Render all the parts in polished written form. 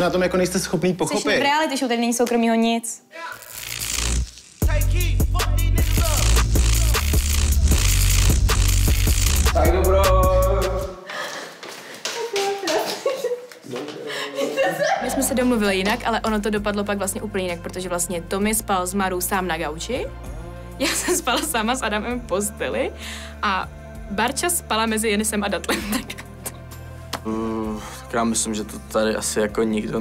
Na tom jako nejste schopný pochopit. Jsi v realitě, že tady není soukromýho nic. Tak dobro. My jsme se domluvili jinak, ale ono to dopadlo pak vlastně úplně jinak, protože vlastně Tommy spal s Marou sám na gauči, já jsem spala sama s Adamem v posteli a Barča spala mezi Jenisem a Datlem. Tak já myslím, že to tady asi jako nikdo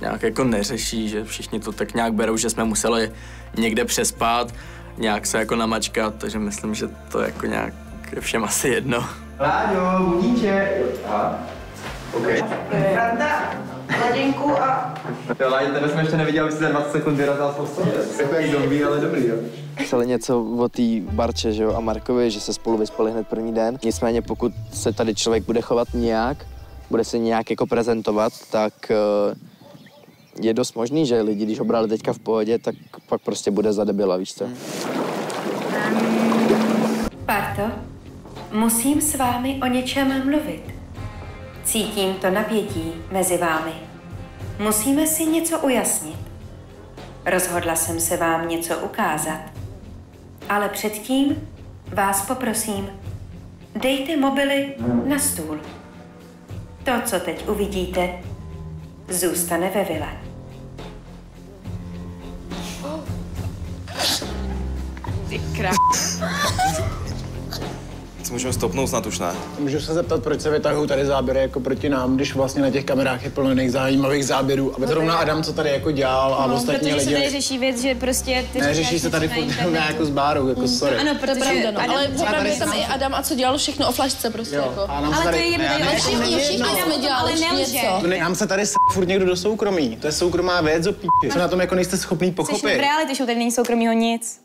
nějak jako neřeší, že všichni to tak nějak berou, že jsme museli někde přespat, nějak se jako namačkat, takže myslím, že to jako nějak je všem asi jedno. Láďo, budíče. Okay. Franta, Laděnku a... Jo, Láďo, tebe jsme ještě neviděli, aby jsi za 20 sekund vyrazil z postele. Takový zombie, ale dobrý, jo. Psali něco o té Barče, že jo, a Markovi, že se spolu vyspali hned první den. Nicméně, pokud se tady člověk bude chovat nějak, bude se nějak jako prezentovat, tak je dost možný, že lidi, když ho brali teďka v pohodě, tak pak prostě bude za debila, víš co? Barto, musím s vámi o něčem mluvit. Cítím to napětí mezi vámi. Musíme si něco ujasnit. Rozhodla jsem se vám něco ukázat. Ale předtím vás poprosím, dejte mobily na stůl. To, co teď uvidíte, zůstane ve vile. Ty můžeme stopnout snad už, ne? Můžu se zeptat, proč se vytahují tady záběry jako proti nám, když vlastně na těch kamerách je plno jiných zajímavých záběrů. A zrovna Adam, co tady jako dělal, no, a ostatní lidi... se tady řeší věc, že prostě... Neřeší se tady fotku jako s Bárou, jako sorry. Ano, protože... Adam, ale opravdu tam i Adam a co dělal všechno o flašce prostě jako. Ale to je jedno, všichni jsme dělali něco. Nám se tady furt někdo do soukromí, to je soukromá věc, o píči. Co na tom jako nejste schopný pochopit. Jsi v realitě, že tady není soukromýho nic.